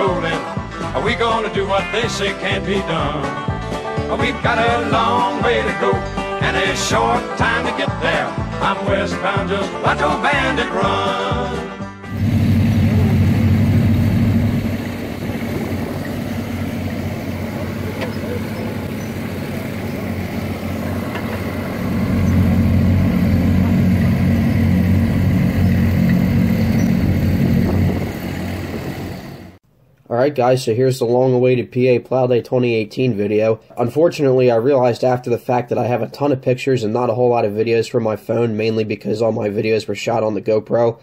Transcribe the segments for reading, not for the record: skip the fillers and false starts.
rolling? Are we gonna do what they say can't be done? We've got a long way to go and a short time to get there. I'm westbound, just watch old bandit run. Alright guys, so here's the long-awaited PA Plow Day 2018 video. Unfortunately, I realized after the fact that I have a ton of pictures and not a whole lot of videos from my phone, mainly because all my videos were shot on the GoPro.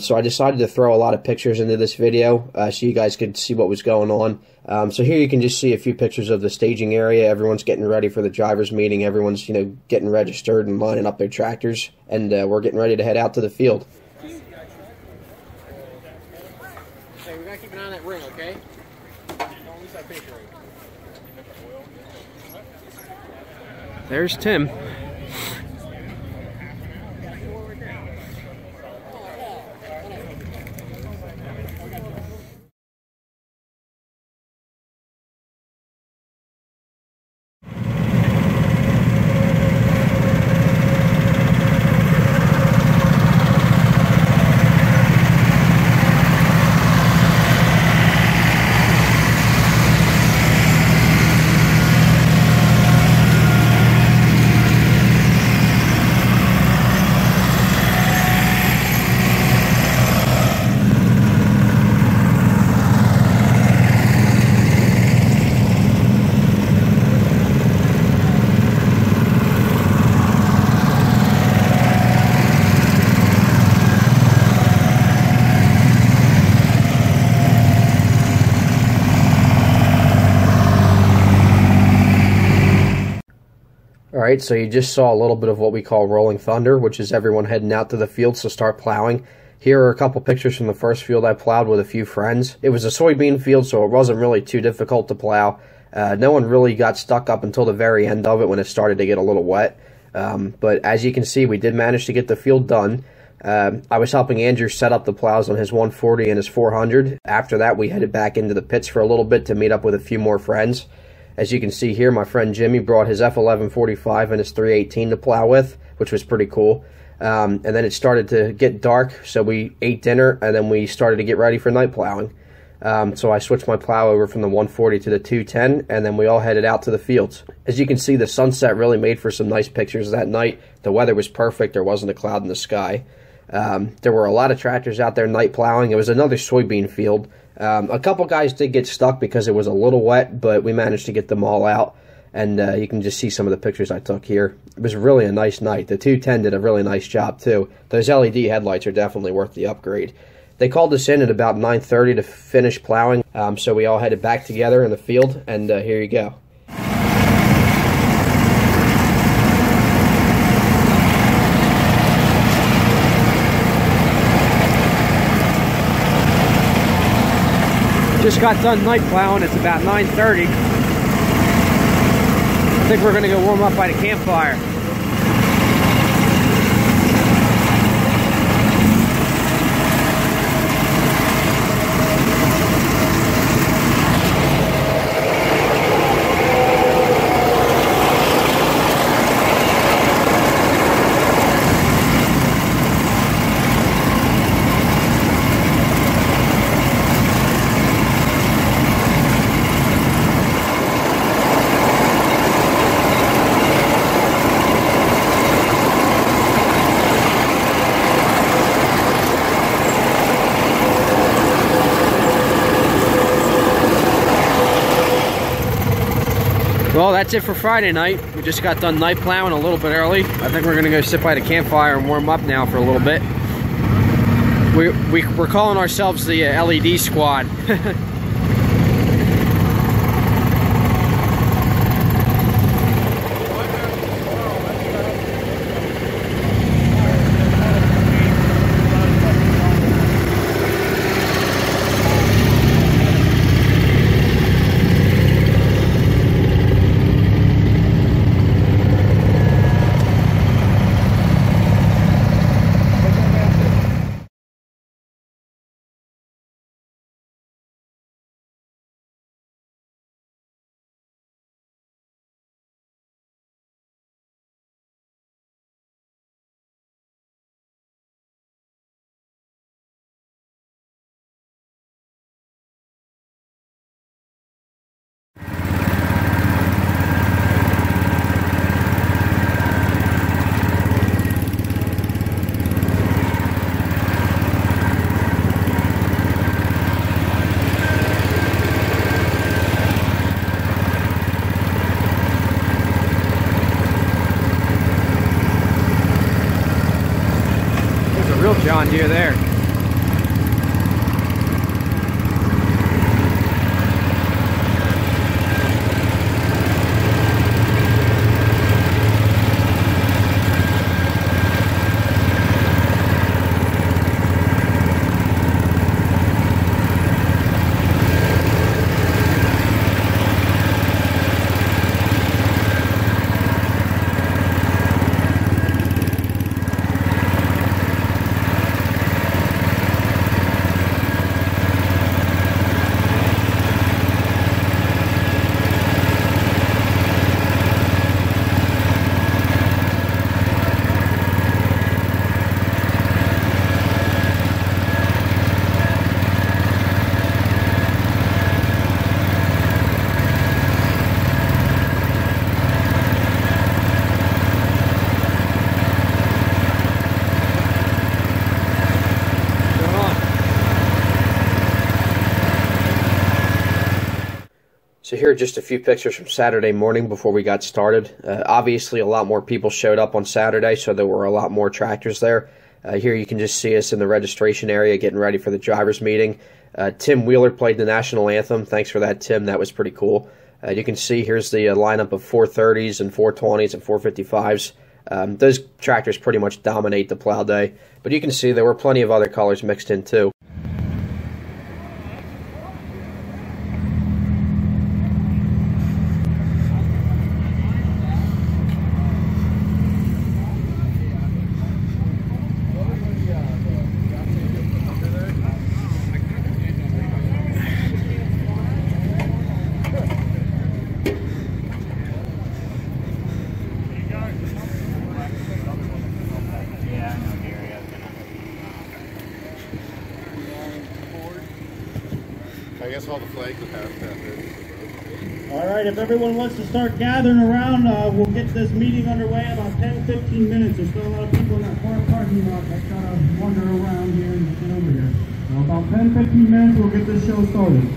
So I decided to throw a lot of pictures into this video so you guys could see what was going on. So here you can just see a few pictures of the staging area. Everyone's getting ready for the driver's meeting. Everyone's, you know, getting registered and lining up their tractors. And we're getting ready to head out to the field. Okay? There's Tim. Alright, so you just saw a little bit of what we call rolling thunder, which is everyone heading out to the fields to start plowing. Here are a couple pictures from the first field I plowed with a few friends. It was a soybean field, so it wasn't really too difficult to plow. No one really got stuck up until the very end of it when it started to get a little wet. But as you can see, we did manage to get the field done. I was helping Andrew set up the plows on his 140 and his 400. After that, we headed back into the pits for a little bit to meet up with a few more friends. As you can see here, my friend Jimmy brought his F-1145 and his 318 to plow with, which was pretty cool. And then it started to get dark, so we ate dinner, and then we started to get ready for night plowing. So I switched my plow over from the 140 to the 210, and then we all headed out to the fields. As you can see, the sunset really made for some nice pictures that night. The weather was perfect. There wasn't a cloud in the sky. There were a lot of tractors out there night plowing. It was another soybean field. A couple guys did get stuck because it was a little wet, but we managed to get them all out. And you can just see some of the pictures I took here. It was really a nice night. The 210 did a really nice job, too. Those LED headlights are definitely worth the upgrade. They called us in at about 9:30 to finish plowing, so we all headed back together in the field, and here you go. Just got done night plowing. It's about 9:30. I think we're going to go warm up by the campfire. Well, that's it for Friday night. We just got done night plowing a little bit early. I think we're gonna go sit by the campfire and warm up now for a little bit. We're calling ourselves the LED Squad. John Deere there. So here are just a few pictures from Saturday morning before we got started. Obviously a lot more people showed up on Saturday, so there were a lot more tractors there. Here you can just see us in the registration area getting ready for the driver's meeting. Tim Wheeler played the national anthem. Thanks for that, Tim. That was pretty cool. You can see here's the lineup of 430s and 420s and 455s. Those tractors pretty much dominate the plow day, but you can see there were plenty of other colors mixed in too. If everyone wants to start gathering around, we'll get this meeting underway in about 10-15 minutes. There's still a lot of people in that far parking lot that kind of wander around here and get over here. So about 10-15 minutes, we'll get this show started.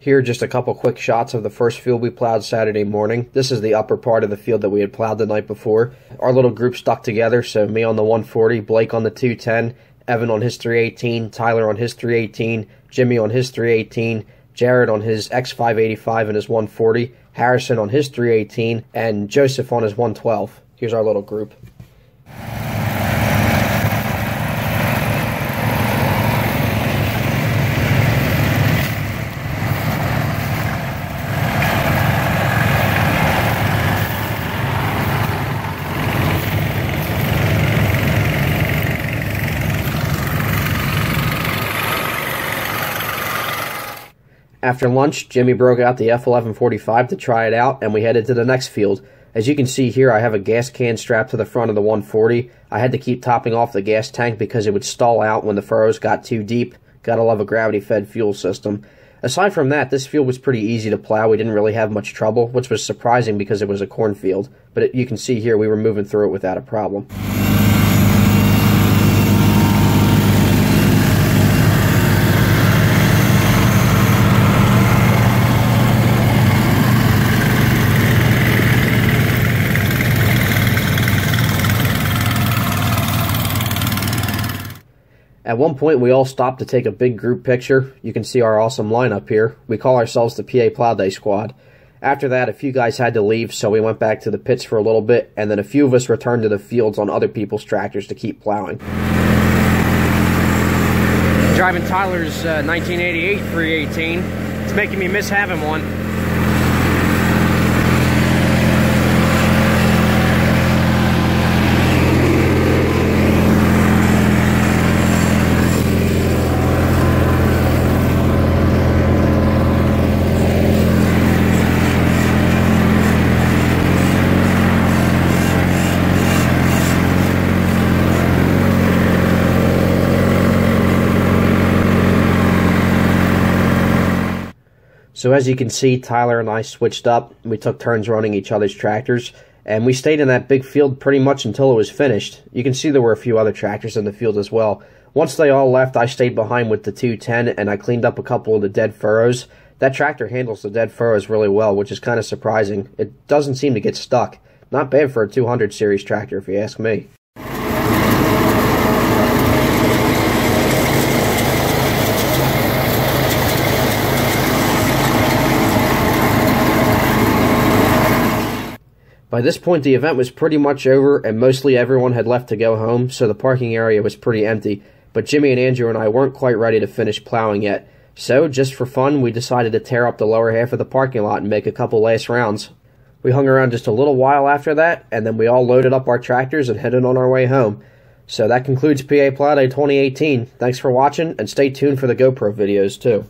Here are just a couple quick shots of the first field we plowed Saturday morning. This is the upper part of the field that we had plowed the night before. Our little group stuck together, so me on the 140, Blake on the 210, Evan on his 318, Tyler on his 318, Jimmy on his 318, Jared on his X585 and his 140, Harrison on his 318, and Joseph on his 112. Here's our little group. After lunch, Jimmy broke out the F-1145 to try it out, and we headed to the next field. As you can see here, I have a gas can strapped to the front of the 140. I had to keep topping off the gas tank because it would stall out when the furrows got too deep. Gotta love a gravity-fed fuel system. Aside from that, this field was pretty easy to plow. We didn't really have much trouble, which was surprising because it was a cornfield. But you can see here we were moving through it without a problem. At one point, we all stopped to take a big group picture. You can see our awesome lineup here. We call ourselves the PA Plow Day Squad. After that, a few guys had to leave, so we went back to the pits for a little bit, and then a few of us returned to the fields on other people's tractors to keep plowing. Driving Tyler's 1988 318. It's making me miss having one. So as you can see, Tyler and I switched up. We took turns running each other's tractors, and we stayed in that big field pretty much until it was finished. You can see there were a few other tractors in the field as well. Once they all left, I stayed behind with the 210, and I cleaned up a couple of the dead furrows. That tractor handles the dead furrows really well, which is kind of surprising. It doesn't seem to get stuck. Not bad for a 200 series tractor, if you ask me. By this point, the event was pretty much over, and mostly everyone had left to go home, so the parking area was pretty empty, but Jimmy and Andrew and I weren't quite ready to finish plowing yet. So, just for fun, we decided to tear up the lower half of the parking lot and make a couple last rounds. We hung around just a little while after that, and then we all loaded up our tractors and headed on our way home. So that concludes PA Plow Day 2018. Thanks for watching, and stay tuned for the GoPro videos, too.